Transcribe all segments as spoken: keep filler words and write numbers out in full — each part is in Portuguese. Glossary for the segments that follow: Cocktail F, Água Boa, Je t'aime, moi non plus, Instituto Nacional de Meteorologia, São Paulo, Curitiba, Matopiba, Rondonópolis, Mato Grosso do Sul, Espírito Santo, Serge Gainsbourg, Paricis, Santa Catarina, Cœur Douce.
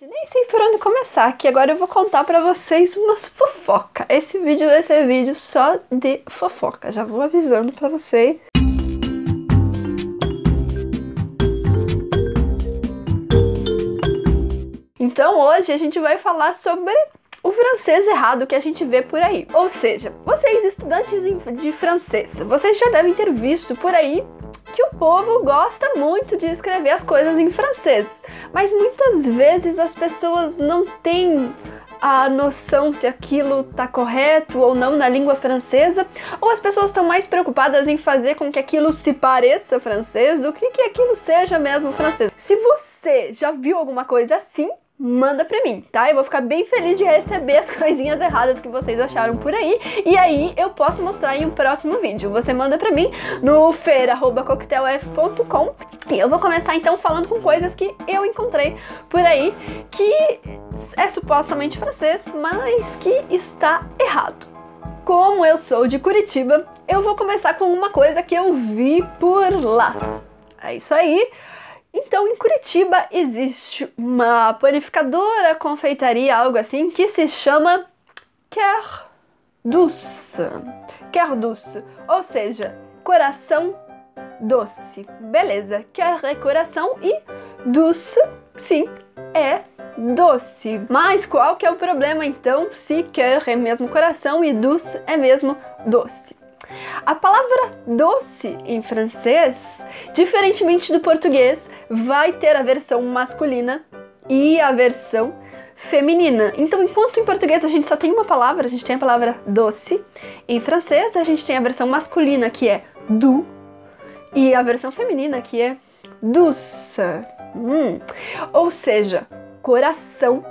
gente, nem sei por onde começar, que agora eu vou contar pra vocês umas fofocas. Esse vídeo vai ser vídeo só de fofoca, já vou avisando pra vocês. Então hoje a gente vai falar sobre o francês errado que a gente vê por aí. Ou seja, vocês estudantes de francês, vocês já devem ter visto por aí que o povo gosta muito de escrever as coisas em francês, mas muitas vezes as pessoas não têm a noção se aquilo tá correto ou não na língua francesa, ou as pessoas estão mais preocupadas em fazer com que aquilo se pareça francês do que que aquilo seja mesmo francês. Se você já viu alguma coisa assim, manda pra mim, tá? Eu vou ficar bem feliz de receber as coisinhas erradas que vocês acharam por aí, e aí eu posso mostrar em um próximo vídeo. Você manda pra mim no feira arroba cocktail f ponto com e eu vou começar então falando com coisas que eu encontrei por aí que é supostamente francês, mas que está errado. Como eu sou de Curitiba, eu vou começar com uma coisa que eu vi por lá. É isso aí! Então, em Curitiba existe uma panificadora, confeitaria, algo assim, que se chama Cœur Douce. Cœur Douce, ou seja, coração doce. Beleza, cœur é coração e douce, sim, é doce. Mas qual que é o problema então, se cœur é mesmo coração e douce é mesmo doce? A palavra doce em francês, diferentemente do português, vai ter a versão masculina e a versão feminina. Então, enquanto em português a gente só tem uma palavra, a gente tem a palavra doce, em francês a gente tem a versão masculina, que é doux, e a versão feminina, que é douce. Hum. Ou seja, coração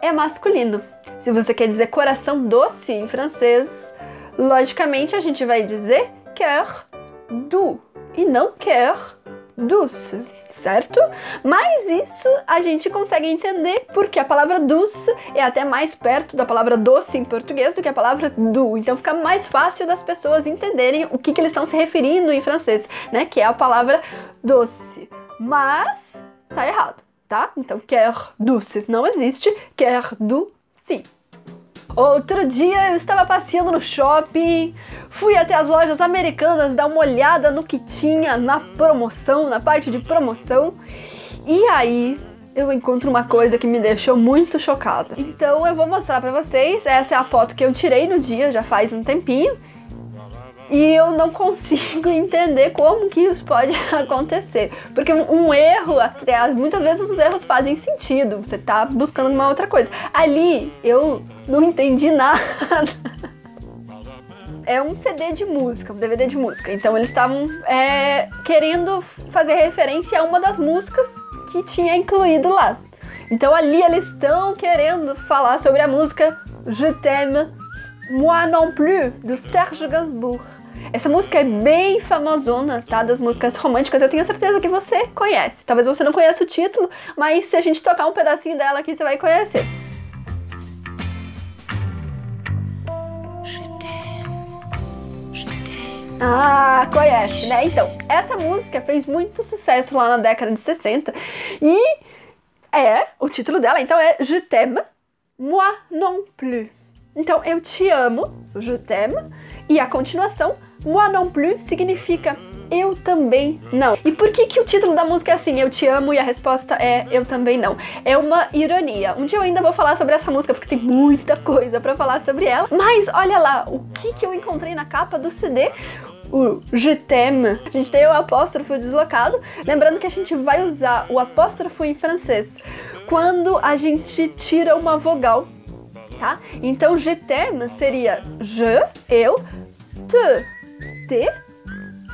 é masculino. Se você quer dizer coração doce em francês, logicamente, a gente vai dizer cœur doux e não cœur douce, certo? Mas isso a gente consegue entender porque a palavra douce é até mais perto da palavra doce em português do que a palavra doux. Então fica mais fácil das pessoas entenderem o que, que eles estão se referindo em francês, né? Que é a palavra doce. Mas tá errado, tá? Então cœur douce não existe, cœur doux sim. Outro dia eu estava passeando no shopping, fui até as lojas americanas dar uma olhada no que tinha na promoção, na parte de promoção, e aí eu encontro uma coisa que me deixou muito chocada. Então eu vou mostrar pra vocês, essa é a foto que eu tirei no dia, já faz um tempinho, e eu não consigo entender como que isso pode acontecer. Porque um erro, até muitas vezes os erros fazem sentido, você tá buscando uma outra coisa. Ali, eu não entendi nada. É um C D de música, um D V D de música. Então eles estavam é, querendo fazer referência a uma das músicas que tinha incluído lá. Então ali eles estão querendo falar sobre a música Je t'aime, moi non plus, do Serge Gainsbourg. Essa música é bem famosona, tá? Das músicas românticas, eu tenho certeza que você conhece. Talvez você não conheça o título, mas se a gente tocar um pedacinho dela aqui, você vai conhecer. Ah, conhece, né? Então, essa música fez muito sucesso lá na década de sessenta e é, o título dela então é Je t'aime, moi non plus. Então, eu te amo, je t'aime, e a continuação, moi non plus, significa eu também não. E por que que o título da música é assim, eu te amo, e a resposta é eu também não? É uma ironia. Um dia eu ainda vou falar sobre essa música, porque tem muita coisa pra falar sobre ela. Mas olha lá, o que que eu encontrei na capa do C D? O je t'aime. A gente tem o apóstrofo deslocado, lembrando que a gente vai usar o apóstrofo em francês quando a gente tira uma vogal. Tá? Então, je t'aime seria je, eu, te, te,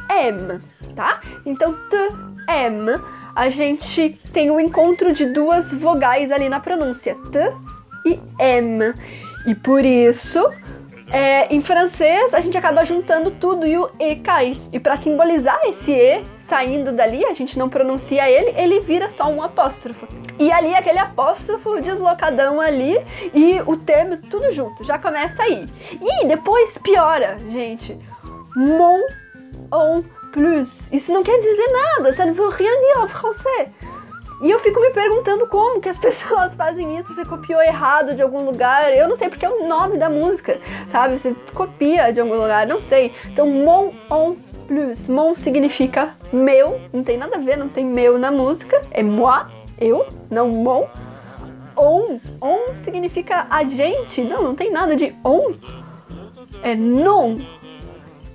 aime, tá? Então, te, aime, a gente tem um encontro de duas vogais ali na pronúncia, te e aime. E por isso, é, em francês, a gente acaba juntando tudo e o e cai. E para simbolizar esse e saindo dali, a gente não pronuncia ele, ele vira só um apóstrofo. E ali aquele apóstrofo deslocadão ali e o termo tudo junto, já começa aí. E depois piora, gente. Mon en plus. Isso não quer dizer nada, ça ne veut rien dire en français. E eu fico me perguntando como que as pessoas fazem isso. Você copiou errado de algum lugar, eu não sei porque é o nome da música, sabe? Você copia de algum lugar, não sei. Então, mon en plus. Mon significa meu, não tem nada a ver, não tem meu na música. É moi, eu, não mon. On, on significa a gente, não, não tem nada de on. É non.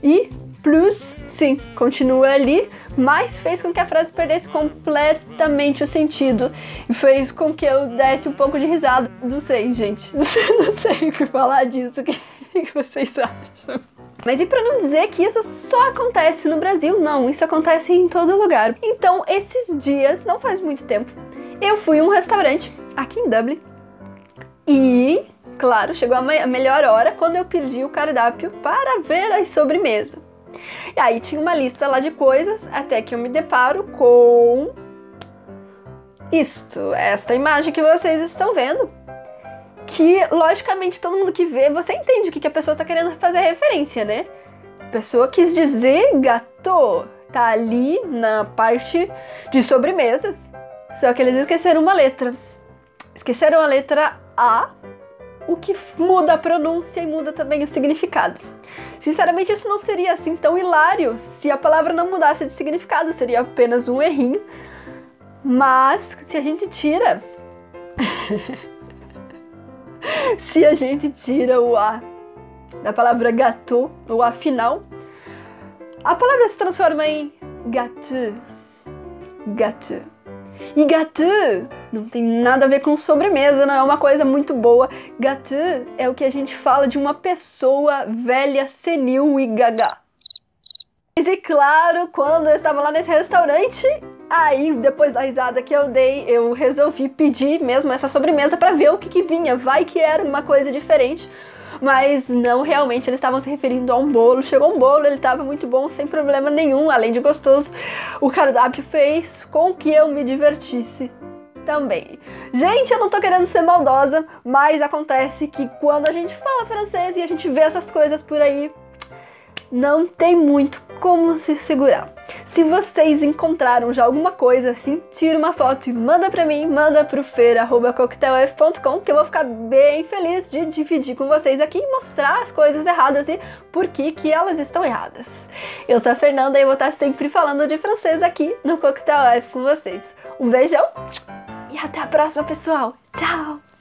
E plus, sim, continua ali, mas fez com que a frase perdesse completamente o sentido e fez com que eu desse um pouco de risada. Não sei, gente, não sei, não sei o que falar disso, o que, o que vocês acham? Mas e pra não dizer que isso só acontece no Brasil, não, isso acontece em todo lugar. Então, esses dias, não faz muito tempo, eu fui a um restaurante aqui em Dublin e, claro, chegou a, me a melhor hora quando eu pedi o cardápio para ver as sobremesas. E aí tinha uma lista lá de coisas, até que eu me deparo com isto, esta imagem que vocês estão vendo, que logicamente todo mundo que vê, você entende o que a pessoa tá querendo fazer referência, né? A pessoa quis dizer gâteau, tá ali na parte de sobremesas, só que eles esqueceram uma letra, esqueceram a letra A, o que muda a pronúncia e muda também o significado. Sinceramente, isso não seria assim tão hilário se a palavra não mudasse de significado, seria apenas um errinho. Mas se a gente tira se a gente tira o A da palavra gâteau, o A final, a palavra se transforma em gâteau, gâteau. E gâteau não tem nada a ver com sobremesa, não é uma coisa muito boa. Gâteau é o que a gente fala de uma pessoa velha, senil e gaga. Mas é claro, quando eu estava lá nesse restaurante, aí depois da risada que eu dei, eu resolvi pedir mesmo essa sobremesa para ver o que que vinha. Vai que era uma coisa diferente, mas não, realmente eles estavam se referindo a um bolo. Chegou um bolo, ele estava muito bom, sem problema nenhum, além de gostoso. O cardápio fez com que eu me divertisse também. Gente, eu não tô querendo ser maldosa, mas acontece que quando a gente fala francês e a gente vê essas coisas por aí, não tem muito como se segurar. Se vocês encontraram já alguma coisa assim, tira uma foto e manda pra mim, manda pro feira arroba cocktail f ponto com, que eu vou ficar bem feliz de dividir com vocês aqui e mostrar as coisas erradas e por que que elas estão erradas. Eu sou a Fernanda e vou estar sempre falando de francês aqui no Cocktail F com vocês. Um beijão! E até a próxima, pessoal! Tchau!